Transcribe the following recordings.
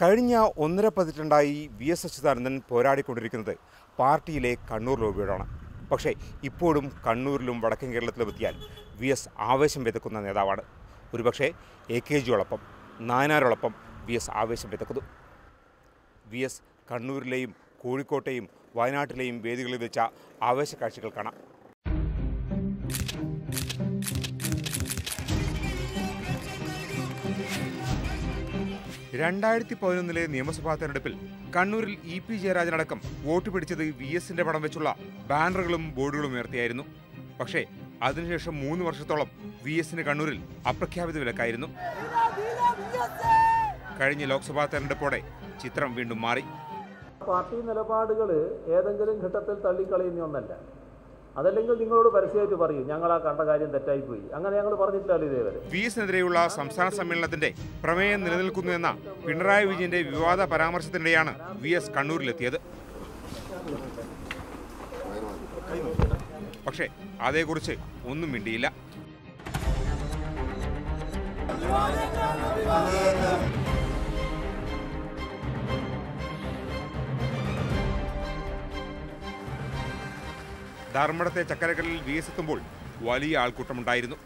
കഴിഞ്ഞ ഒന്നര പതിറ്റാണ്ടായി വി എസ് അച്യുതാനന്ദൻ പോരാടിക്കൊണ്ടിരിക്കുന്നത് പാർട്ടിയിലെ കണ്ണൂർ ലോബിയോടാണ്. പക്ഷേ ഇപ്പോഴും കണ്ണൂരിലും വടക്കൻ കേരളത്തിലുമെത്തിയാൽ വി എസ് ആവേശം വിതക്കുന്ന നേതാവാണ്. ഒരുപക്ഷെ AKGയോടൊപ്പം നായനാരോടൊപ്പം വി എസ് ആവേശം വിതക്കുന്നു. വി എസ് കണ്ണൂരിലെയും കോഴിക്കോട്ടെയും വയനാട്ടിലെയും വേദികളിൽ വെച്ച ആവേശ കാഴ്ചകൾ കാണാം. ...2011 നിയമസഭാ തെരഞ്ഞെടുപ്പിൽ കണ്ണൂരിൽ E.P. ജയരാജനടക്കം വോട്ട് പിടിച്ചത് വി എസിന്റെ പടം വെച്ചുള്ള ബാനറുകളും ബോർഡുകളും ഉയർത്തിയായിരുന്നു. പക്ഷേ അതിനുശേഷം 3 വർഷത്തോളം വി എസിന് കണ്ണൂരിൽ അപ്രഖ്യാപിത വിലക്കായിരുന്നു. കഴിഞ്ഞ ലോക്സഭാ തെരഞ്ഞെടുപ്പോടെ ചിത്രം വീണ്ടും മാറി. പാർട്ടി നിലപാടുകൾ ഏതെങ്കിലും ഘട്ടത്തിൽ തള്ളിക്കളയുന്ന ഒന്നല്ല. അതല്ലെങ്കിൽ നിങ്ങളോട് പരസ്യമായിട്ട് പറയും, ഞങ്ങൾ ആ കണ്ട കാര്യം തെറ്റായിപ്പോയി, അങ്ങനെ ഞങ്ങൾ പറഞ്ഞിട്ടില്ല. ഇതേവരെ വി എസിനെതിരെയുള്ള സംസ്ഥാന സമ്മേളനത്തിന്റെ പ്രമേയം നിലനിൽക്കുന്നു എന്ന പിണറായി വിജയന്റെ വിവാദ പരാമർശത്തിനിടെയാണ് വി എസ് കണ്ണൂരിലെത്തിയത്. പക്ഷേ അതേക്കുറിച്ച് ഒന്നും മിണ്ടിയില്ല. ധർമ്മടത്തെ ചക്കരകളിൽ വി എസ് എത്തുമ്പോൾ വലിയ ആൾക്കൂട്ടമുണ്ടായിരുന്നു.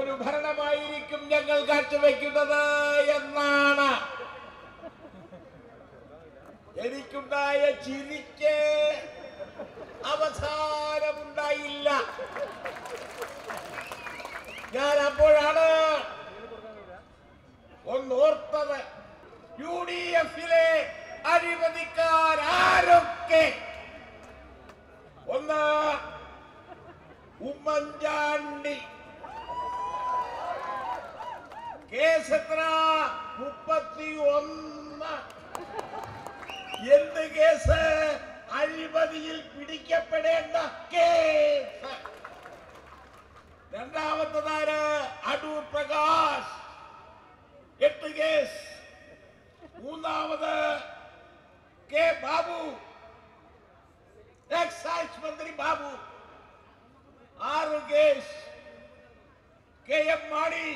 ഒരു ഭരണമായിരിക്കും ഞങ്ങൾ കാഴ്ചവെക്കുന്നത് എന്നാണ്. എനിക്കുണ്ടായ ചിരിക്ക് അവസാനമുണ്ടായില്ല. ഞാൻ അപ്പോഴാണ് ഒന്നോർത്തത്, UDF അഴിമതിക്കാരൊക്കെ ഒന്ന് ഉമ്മൻചാണ്ടി കേസത്ര 31 എന്ത് കേസ്, അഴിമതിയിൽ പിടിക്കപ്പെടേണ്ട കേസ്. രണ്ടാമത്തതാണ് അടൂർ പ്രകാശ് 8 കേസ്. മൂന്നാമത് കെ ബാബു, എക്സൈസ് മന്ത്രി Babu 6 case. KM Mani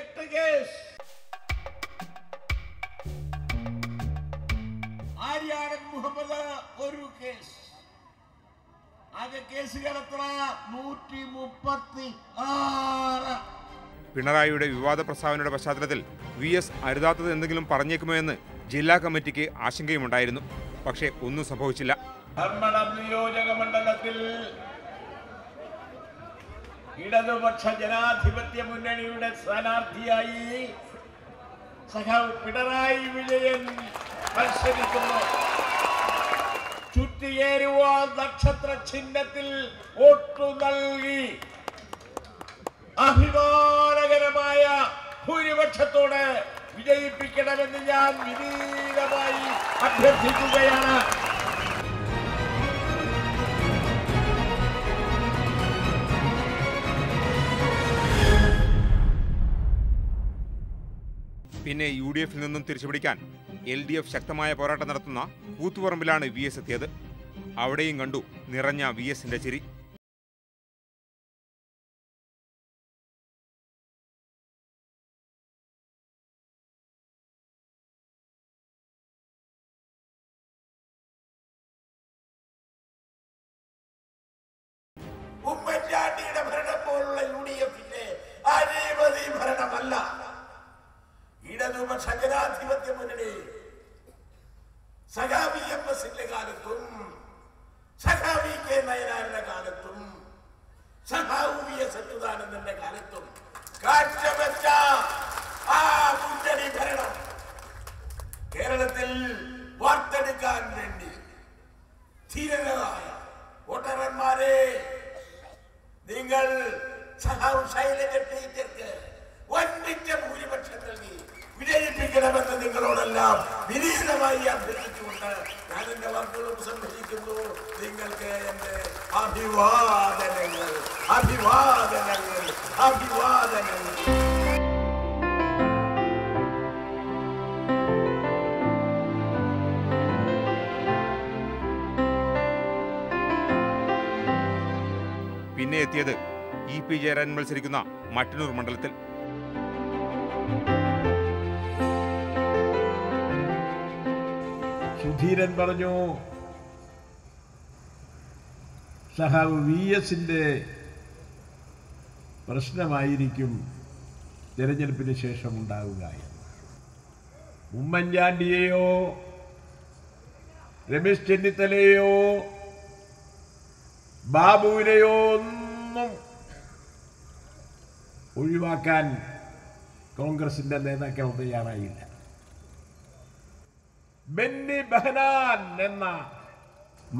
8 case. Muhammad ഒരു കേസ്. ആകെ കേസുകൾ 136. പിണറായിയുടെ വിവാദ പ്രസ്താവനയുടെ പശ്ചാത്തലത്തിൽ വി എസ് അരുതാത്തത് എന്തെങ്കിലും പറഞ്ഞേക്കുമോ എന്ന് ജില്ലാ കമ്മിറ്റിക്ക് ആശങ്കയുമുണ്ടായിരുന്നു. പക്ഷേ ഒന്നും സംഭവിച്ചില്ല. ധർമ്മടം നിയോജക മണ്ഡലത്തിൽ ഇടതുപക്ഷ ജനാധിപത്യ മുന്നണിയുടെ സ്ഥാനാർത്ഥിയായി സഖാവ് പിണറായി വിജയൻ മത്സരിക്കുന്നു. ചുറ്റിയേരുവാൾ നക്ഷത്ര ചിഹ്നത്തിൽ വോട്ടു നൽകി അഭിമാനകരമായ ഭൂരിപക്ഷത്തോടെ വിജയിപ്പിക്കണമെന്ന് ഞാൻ വിനീതമായി അഭ്യർത്ഥിക്കുകയാണ്. പിന്നെ UDF നിന്നും തിരിച്ചുപിടിക്കാൻ LDF ശക്തമായ പോരാട്ടം നടത്തുന്ന കൂത്തുപറമ്പിലാണ് വി എസ് എത്തിയത്. അവിടെയും കണ്ടു നിറഞ്ഞ വി എസിന്റെ ചിരി. ഉമ്മൻചാണ്ടിയുടെ ഭരണം പോലുള്ള UDFന്റെ അഴിമതി ഭരണമല്ല, ഇടതുപക്ഷ ജനാധിപത്യ മുന്നണി സഖാ VMSന്റെ കാലത്തും സഖാ VK നയനാരുടെ കാലത്തും സഖാ VS അച്യുതാനന്ദന്റെ കാലത്തും കാഴ്ചവെച്ച ആ മുന്നണി ഭരണം കേരളത്തിൽ വാർത്തെടുക്കാൻ വേണ്ടി ധീരരായ വോട്ടർമാരെ നിങ്ങൾ സഖാവ് ശൈലജ ടീച്ചർക്ക് വൻപിച്ച ഭൂരിപക്ഷം നൽകി വിജയിപ്പിക്കണമെന്ന് നിങ്ങളോടെല്ലാം വിനീതമായി അഭ്യർത്ഥിച്ചുകൊണ്ട് ഞാൻ എന്റെ വാക്കുകൾ സംഭരിക്കുന്നു. നിങ്ങൾക്ക് എന്റെ അഭിവാദനങ്ങൾ അഭിവാദനങ്ങൾ അഭിവാദനങ്ങൾ. പിന്നെ എത്തിയത് ഇ പി ജയരാൻ മത്സരിക്കുന്ന മട്ടന്നൂർ മണ്ഡലത്തിൽ. സുധീരൻ പറഞ്ഞു, സഹാവ് വി എസിൻ്റെ പ്രശ്നമായിരിക്കും തിരഞ്ഞെടുപ്പിന് ശേഷം ഉണ്ടാവുക എന്ന്. ഉമ്മൻചാണ്ടിയെയോ രമേശ് ചെന്നിത്തലയോ ബാബുവിനെയോ ഒന്നും ഒഴിവാക്കാൻ കോൺഗ്രസിൻ്റെ നേതാക്കൾ തയ്യാറായില്ല. ബെന്നി ബെഹനാൻ എന്ന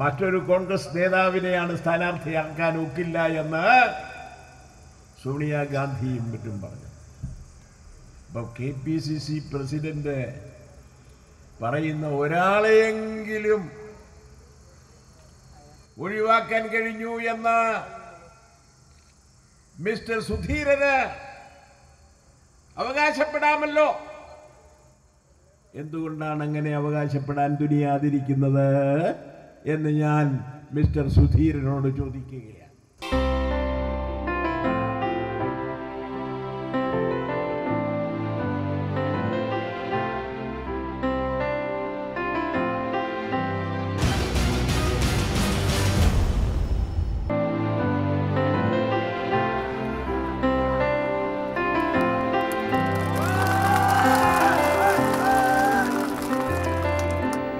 മറ്റൊരു കോൺഗ്രസ് നേതാവിനെയാണ് സ്ഥാനാർത്ഥിയാക്കാൻ ഒക്കില്ല എന്ന് സോണിയാഗാന്ധിയും മറ്റും പറഞ്ഞു. അപ്പോൾ KPCC പ്രസിഡന്റ് പറയുന്ന ഒരാളെയെങ്കിലും ഒഴിവാക്കാൻ കഴിഞ്ഞു എന്ന മിസ്റ്റർ സുധീരന് അവകാശപ്പെടാമല്ലോ. എന്തുകൊണ്ടാണ് അങ്ങനെ അവകാശപ്പെടാൻ തുനിയാതിരിക്കുന്നത് എന്ന് ഞാൻ മിസ്റ്റർ സുധീരനോട് ചോദിക്കുകയാണ്.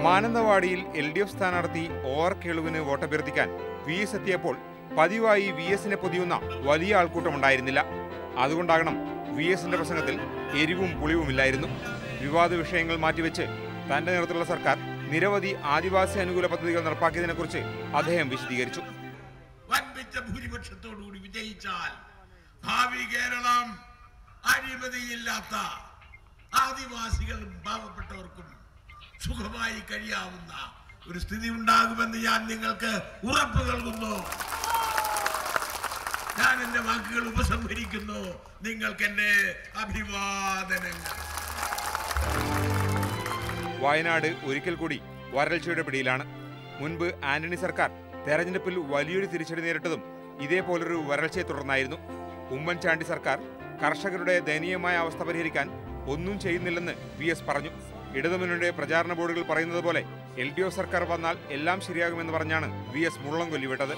മാനന്തവാടിയിൽ LDF സ്ഥാനാർത്ഥി OR കേളുവിന് വോട്ടഭ്യർത്ഥിക്കാൻ VS എത്തിയപ്പോൾ പതിവായി VSനെ പൊതിയുന്ന വലിയ ആൾക്കൂട്ടമുണ്ടായിരുന്നില്ല. അതുകൊണ്ടാകണം VSന്റെ പ്രസംഗത്തിൽ എരിവും പുളിവുമില്ലായിരുന്നു. വിവാദ വിഷയങ്ങൾ മാറ്റിവെച്ച് തന്റെ നേതൃത്വത്തിലുള്ള സർക്കാർ നിരവധി ആദിവാസി അനുകൂല പദ്ധതികൾ നടപ്പാക്കിയതിനെ കുറിച്ച് അദ്ദേഹം വിശദീകരിച്ചു. വൻപിച്ച ഭൂരിപക്ഷത്തോടുകൂടി വിജയിച്ചാൽ ഭാവി കേരളം അഴിമതിയില്ലാത്ത ആദിവാസികളും പാവപ്പെട്ടവർക്കും സുഖമായി കഴിയാവുന്ന ഒരു സ്ഥിതി ഉണ്ടാകുമെന്ന് ഞാൻ നിങ്ങൾക്ക് ഉറപ്പ് നൽകുന്നു. ഞാൻ എന്റെ വാക്കുകൾ ഉപസംഹരിക്കുന്നു. നിങ്ങൾക്ക് എന്റെ അഭിവാദനങ്ങൾ. വയനാട് ഒരിക്കൽ കൂടി വരൾച്ചയുടെ പിടിയിലാണ്. മുൻപ് ആന്റണി സർക്കാർ തെരഞ്ഞെടുപ്പിൽ വലിയൊരു തിരിച്ചടി നേരിട്ടതും ഇതേപോലൊരു വരൾച്ചയെ തുടർന്നായിരുന്നു. ഉമ്മൻചാണ്ടി സർക്കാർ കർഷകരുടെ ദയനീയമായ അവസ്ഥ പരിഹരിക്കാൻ ഒന്നും ചെയ്യുന്നില്ലെന്ന് VS പറഞ്ഞു. ഇടതുമുന്നണിയുടെ പ്രചാരണ ബോർഡുകൾ പറയുന്നത് പോലെ LDF സർക്കാർ വന്നാൽ എല്ലാം ശരിയാകുമെന്ന് പറഞ്ഞാണ് VS മുള്ളം കൊല്ലിവിട്ടത്.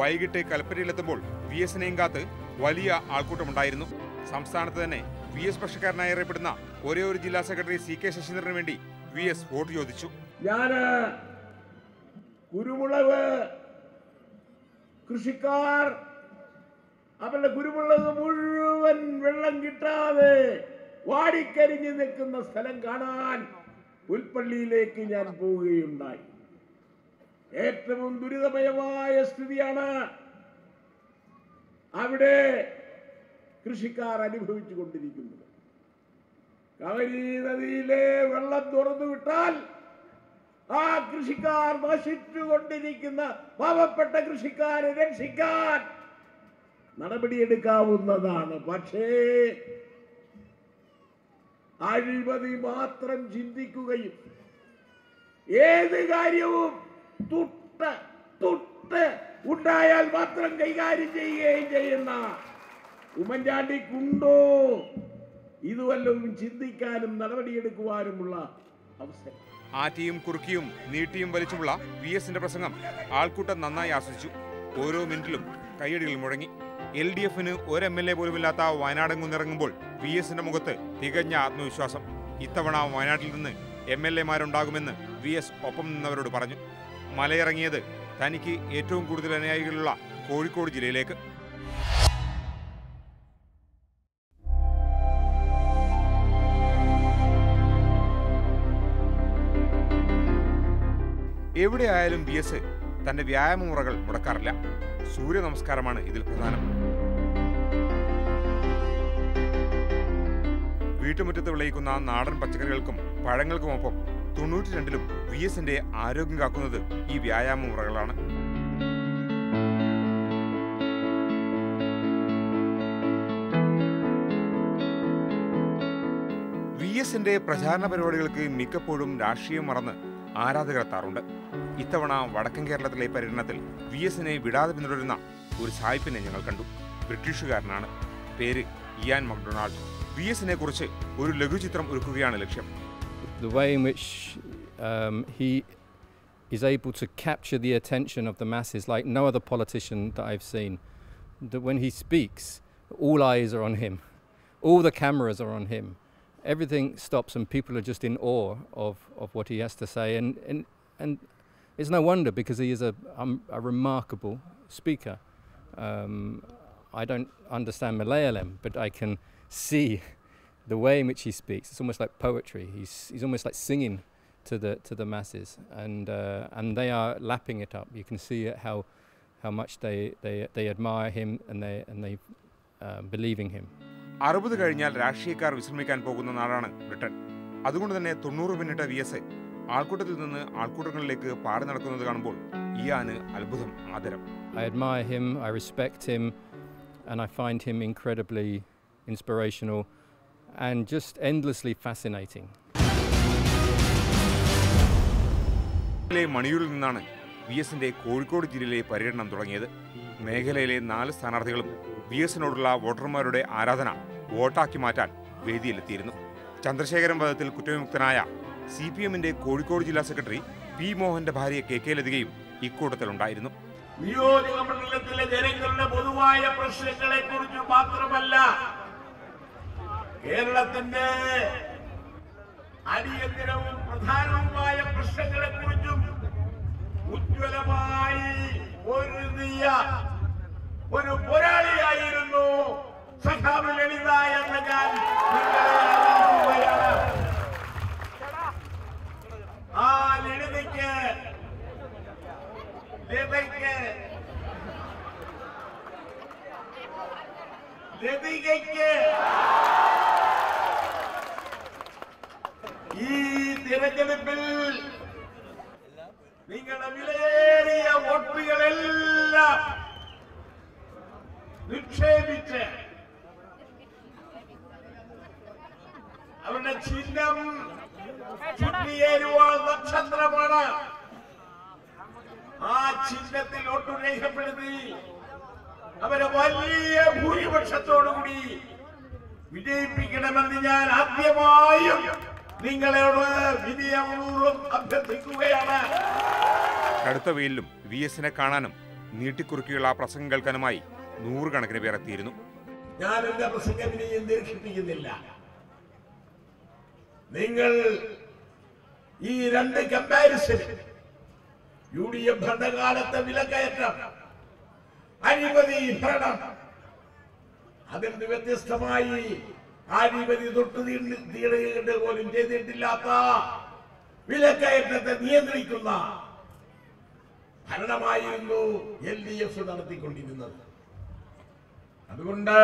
വൈകിട്ട് കൽപ്പറ്റയിലെത്തുമ്പോൾ VSനെയും കാത്ത് വലിയ ആൾക്കൂട്ടമുണ്ടായിരുന്നു. സംസ്ഥാനത്ത് തന്നെ VS പക്ഷക്കാരനായി അറിയപ്പെടുന്ന ഒരേ ഒരു ജില്ലാ സെക്രട്ടറി CK ശശീന്ദ്രന് വേണ്ടി VS വോട്ട് ചോദിച്ചു. ഞാൻ കുരുമുളക് കൃഷിക്കാർ അവരുടെ കുരുമുളക് മുഴുവൻ വെള്ളം കിട്ടാതെ വാടിക്കരിഞ്ഞു നിൽക്കുന്ന സ്ഥലം കാണാൻ പുൽപ്പള്ളിയിലേക്ക് ഞാൻ പോവുകയുണ്ടായി. ഏറ്റവും ദുരിതമയമായ സ്ഥിതിയാണ് അവിടെ കൃഷിക്കാർ അനുഭവിച്ചു കൊണ്ടിരിക്കുന്നത്. കവരി നദിയിലെ വെള്ളം തുറന്നുവിട്ടാൽ ആ കൃഷിക്കാർ നശിച്ചുകൊണ്ടിരിക്കുന്ന പാവപ്പെട്ട കൃഷിക്കാരെ രക്ഷിക്കാൻ നടപടിയെടുക്കാവുന്നതാണ്. പക്ഷേ അഴിമതി മാത്രം ചിന്തിക്കുകയും ഏത് കാര്യവും ഉണ്ടായാൽ മാത്രം കൈകാര്യം ചെയ്യുകയും ചെയ്യുന്ന ഉമ്മൻചാണ്ടിക്കുണ്ടോ ഇതുവല്ലതും ചിന്തിക്കാനും നടപടിയെടുക്കുവാനുമുള്ള അവസരം? ആറ്റിയും കുറുക്കിയും നീട്ടിയും വലിച്ചുമുള്ള VSന്റെ പ്രസംഗം ആൾക്കൂട്ടം നന്നായി ആസ്വദിച്ചു. ഓരോ മിനിറ്റിലും കയ്യടികൾ മുഴങ്ങി. LDFന് ഒരു MLA പോലുമില്ലാത്ത വയനാടെങ്ങുന്നിറങ്ങുമ്പോൾ VSന്റെ മുഖത്ത് തികഞ്ഞ ആത്മവിശ്വാസം. ഇത്തവണ വയനാട്ടിൽ നിന്ന് MLAമാരുണ്ടാകുമെന്ന് VS ഒപ്പം നിന്നവരോട് പറഞ്ഞു. മലയിറങ്ങിയത് തനിക്ക് ഏറ്റവും കൂടുതൽ അനുയായികളുള്ള കോഴിക്കോട് ജില്ലയിലേക്ക്. എവിടെയായാലും VS തന്റെ വ്യായാമമുറകൾ മുടക്കാറില്ല. സൂര്യ നമസ്കാരമാണ് ഇതിൽ പ്രധാനം. വീട്ടുമുറ്റത്ത് വിളയിക്കുന്ന നാടൻ പച്ചക്കറികൾക്കും പഴങ്ങൾക്കുമൊപ്പം 92-ലും VS-ന്റെ ആരോഗ്യം കാക്കുന്നത് ഈ വ്യായാമ മുറകളാണ്. VS-ന്റെ പ്രചാരണ പരിപാടികൾക്ക് മിക്കപ്പോഴും രാഷ്ട്രീയം മറന്ന് ആരാധകരെത്താറുണ്ട്. ഇത്തവണ വടക്കൻ കേരളത്തിലെ പര്യടനത്തിൽ VS-നെ വിടാതെ പിന്തുടരുന്ന ഒരു സായിപ്പിനെ ഞങ്ങൾ കണ്ടു. ബ്രിട്ടീഷുകാരനാണ്, പേര് ഇയാൻ മക്ഡൊണാൾഡ്. VS-നെ കുറിച്ച് ഒരു ലഘുചിത്രം ഒരുക്കുകയാണ് ലക്ഷ്യം. The way in which he is able to capture the attention of the masses like no other politician that I've seen. That when he speaks, all eyes are on him, all the cameras are on him, everything stops and people are just in awe of what he has to say. And it's no wonder, because he is a remarkable speaker. I don't understand Malayalam, but I can see the way in which he speaks. It's almost like poetry. He's almost like singing to the masses, and they are lapping it up. You can see how much they admire him and they believe in him. 60 കഴിഞ്ഞാൽ രാഷ്ട്രീയക്കാർ വിശ്രമിക്കാൻ പോകുന്ന നാടാണ് Britain. അതുകൊണ്ട് തന്നെ 90 minute VS ആൾക്കൂട്ടത്തിൽ നിന്ന് ആൾക്കൂട്ടങ്ങളിലേക്ക് പാറി നടക്കുന്നത് കാണുമ്പോൾ ഇയാന് അത്ഭുതം, ആദരം. I admire him, I respect him, and I find him incredibly inspirational and just endlessly fascinating. മണിയൂരിൽ നിന്നാണ് VS-ന്റെ കോഴിക്കോട് ജില്ലയിലെ പര്യടനം തുടങ്ങിയത്. മേഖലയിലെ 4 സ്ഥാനാർത്ഥികളും VS-നോടുള്ള വോട്ടർമാരുടെ ആരാധന വോട്ടാക്കി മാറ്റാൻ വേദിയിലെത്തിയിരുന്നു. ചന്ദ്രശേഖരൻ വധത്തിൽ കുറ്റവിമുക്തനായ CPM-ന്റെ കോഴിക്കോട് ജില്ലാ സെക്രട്ടറി P. മോഹന്റെ ഭാര്യ KK ലതികയും ഇക്കൂട്ടത്തിലുണ്ടായിരുന്നു. വിയോജിത മണ്ഡലത്തിലെ ജനങ്ങളുടെ പൊതുവായ പ്രശ്നങ്ങളെ കുറിച്ച് മാത്രമല്ല, കേരളത്തിന്റെ അടിയന്തരവും പ്രധാനവുമായ പ്രശ്നങ്ങളെ കുറിച്ചും ഉജ്ജ്വലമായി പൊരുതിയ ഒരു പോരാളിയായിരുന്നു സഖാവ് ലളിത എന്ന ഞാൻ നിങ്ങളെ. ആ ലളിതയ്ക്ക് ഈ തിരഞ്ഞെടുപ്പിൽ നിങ്ങളുടെ വിലയേറിയ വോട്ടുകളെല്ലാം നിക്ഷേപിച്ച് അവരുടെ ചിഹ്നം ചുറ്റിയേരുവാൾ നക്ഷത്രമാണ്. ആ ചിഹ്നത്തിൽ വോട്ടു രേഖപ്പെടുത്തി അവരെ വലിയ ഭൂരിപക്ഷത്തോടുകൂടി വിജയിപ്പിക്കണമെന്ന് ഞാൻ ആദ്യമായും നിങ്ങളോട് വിനയപൂർവ്വം അഭ്യർത്ഥിക്കുകയാണ്. കടുത്ത വെയിലും VS-നെ കാണാനും നീട്ടിക്കുറുക്കിയുള്ള പ്രസംഗം കേൾക്കാനുമായി 100 കണക്കിന് പേർ എത്തിയിരുന്നു. ഞാൻ എന്റെ പ്രസംഗത്തിനെ നിരീക്ഷിപ്പിക്കുന്നില്ല. നിങ്ങൾ ഈ 2 കമ്പാരിസൺ, UDF ഭരണകാലത്തെ വിലക്കയറ്റം, അഴിമതി ഭരണം, അതിൽ നിന്ന് വ്യത്യസ്തമായി അഴിമതി തൊട്ട് തീടുകേട്ട് പോലും ചെയ്തിട്ടില്ലാത്ത വിലക്കയറ്റത്തെ നിയന്ത്രിക്കുന്ന ഭരണമായിരുന്നു LDF നടത്തിക്കൊണ്ടിരുന്നത്. അതുകൊണ്ട്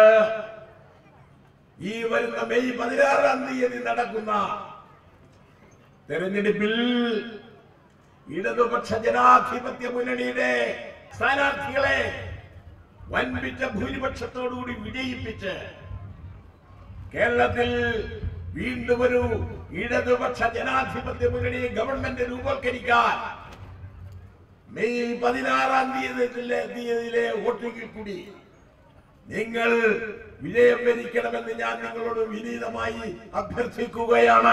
ഈ വരുന്ന May 16 നടക്കുന്ന തെരഞ്ഞെടുപ്പിൽ ഇടതുപക്ഷ ജനാധിപത്യ മുന്നണിയുടെ സ്ഥാനാർത്ഥികളെ വൻപിച്ച ഭൂരിപക്ഷത്തോടുകൂടി വിജയിപ്പിച്ച് കേരളത്തിൽ വീണ്ടും ഒരു ഇടതുപക്ഷ ജനാധിപത്യ മുന്നണി ഗവൺമെന്റ് രൂപീകരിക്കാൻ May 16 വോട്ടിങ്ങിൽ കൂടി നിങ്ങൾ വിജയം വരിക്കണമെന്ന് ഞാൻ നിങ്ങളോട് വിനീതമായി അഭ്യർത്ഥിക്കുകയാണ്.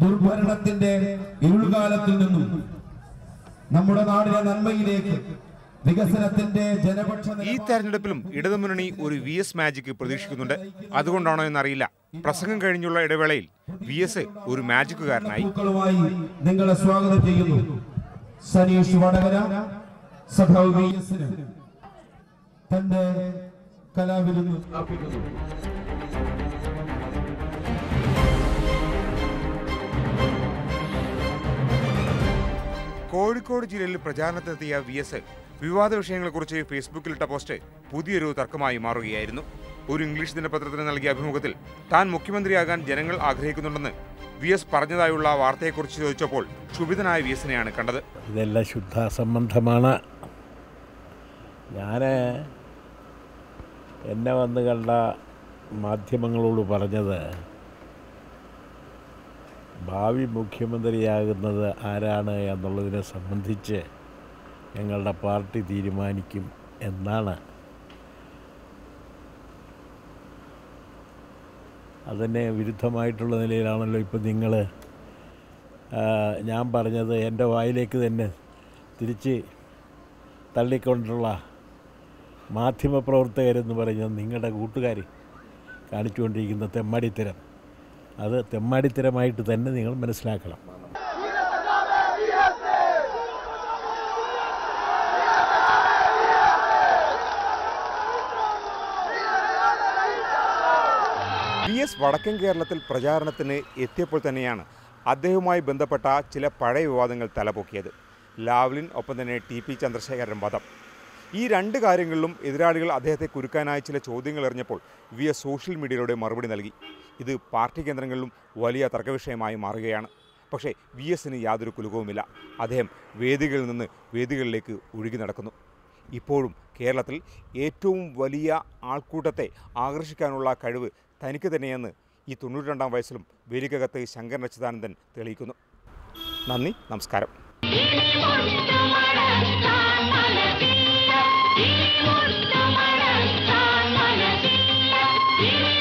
ദുർഭരണത്തിന്റെ ഇരുൾകാലത്തിൽ നിന്നും നമ്മുടെ നാടിന്റെ നന്മയിലേക്ക് വികസനത്തിന്റെ ജനപക്ഷ. ഈ തെരഞ്ഞെടുപ്പിലും ഇടതുമുന്നണി ഒരു VS മാജിക് പ്രതീക്ഷിക്കുന്നുണ്ട്. അതുകൊണ്ടാണോ എന്നറിയില്ല, പ്രസംഗം കഴിഞ്ഞുള്ള ഇടവേളയിൽ VS ഒരു മാജിക്കുകാരനായി. നിങ്ങളെ സ്വാഗതം ചെയ്യുന്നു. സനീഷ് വടകര സഖാവ് VS-ന് തന്റെ കലാവിരുന്ന് അർപ്പിക്കുന്നു. കോഴിക്കോട് ജില്ലയിൽ പ്രചാരണത്തിനെത്തിയ VS വിവാദ വിഷയങ്ങളെക്കുറിച്ച് ഫേസ്ബുക്കിലിട്ട പോസ്റ്റ് പുതിയൊരു തർക്കമായി മാറുകയായിരുന്നു. ഒരു ഇംഗ്ലീഷ് ദിനപത്രത്തിന് നൽകിയ അഭിമുഖത്തിൽ താൻ മുഖ്യമന്ത്രിയാകാൻ ജനങ്ങൾ ആഗ്രഹിക്കുന്നുണ്ടെന്ന് വി എസ് പറഞ്ഞതായുള്ള വാർത്തയെക്കുറിച്ച് ചോദിച്ചപ്പോൾ ക്ഷുഭിതനായ വി എസിനെയാണ് കണ്ടത്. ഇതെല്ലാം ശുദ്ധ സംബന്ധമാണ്. ഞാൻ എന്നെ വന്ന് കണ്ട മാധ്യമങ്ങളോട് പറഞ്ഞത് ഭാവി മുഖ്യമന്ത്രിയാകുന്നത് ആരാണ് എന്നുള്ളതിനെ സംബന്ധിച്ച് ഞങ്ങളുടെ പാർട്ടി തീരുമാനിക്കും എന്നാണ്. അതിന് വിരുദ്ധമായിട്ടുള്ള നിലയിലാണല്ലോ ഇപ്പോൾ നിങ്ങൾ ഞാൻ പറഞ്ഞത് എൻ്റെ വായിലേക്ക് തന്നെ തിരിച്ച് തള്ളിക്കൊണ്ടുള്ള മാധ്യമപ്രവർത്തകരെന്ന് പറഞ്ഞത് നിങ്ങളുടെ കൂട്ടുകാർ കാണിച്ചുകൊണ്ടിരിക്കുന്ന തെമ്മാടിത്തരം, അത് തെമ്മാടിത്തരമായിട്ട് തന്നെ നിങ്ങൾ മനസ്സിലാക്കണം. വി എസ് വടക്കൻ കേരളത്തിൽ പ്രചാരണത്തിന് എത്തിയപ്പോൾ തന്നെയാണ് അദ്ദേഹവുമായി ബന്ധപ്പെട്ട ചില പഴയ വിവാദങ്ങൾ തലപൊക്കിയത്. ലാവ്ലിൻ, ഒപ്പം തന്നെ ടി.പി. ചന്ദ്രശേഖരൻ വധം, ഈ രണ്ട് കാര്യങ്ങളിലും എതിരാളികൾ അദ്ദേഹത്തെ കുരുക്കാനായ ചില ചോദ്യങ്ങൾ എറിഞ്ഞപ്പോൾ വി എസ് സോഷ്യൽ മീഡിയയിലൂടെ മറുപടി നൽകി. ഇത് പാർട്ടി കേന്ദ്രങ്ങളിലും വലിയ തർക്കവിഷയമായി മാറുകയാണ്. പക്ഷേ വി എസിന് യാതൊരു കുലുക്കവുമില്ല. അദ്ദേഹം വേദികളിൽ നിന്ന് വേദികളിലേക്ക് ഒഴുകി നടക്കുന്നു. ഇപ്പോഴും കേരളത്തിൽ ഏറ്റവും വലിയ ആൾക്കൂട്ടത്തെ ആകർഷിക്കാനുള്ള കഴിവ് തനിക്ക് തന്നെയെന്ന് ഈ 92-ാം വയസ്സിലും വേലിക്കകത്ത് ശങ്കരൻ അച്യുതാനന്ദൻ തെളിയിക്കുന്നു. നന്ദി, നമസ്കാരം.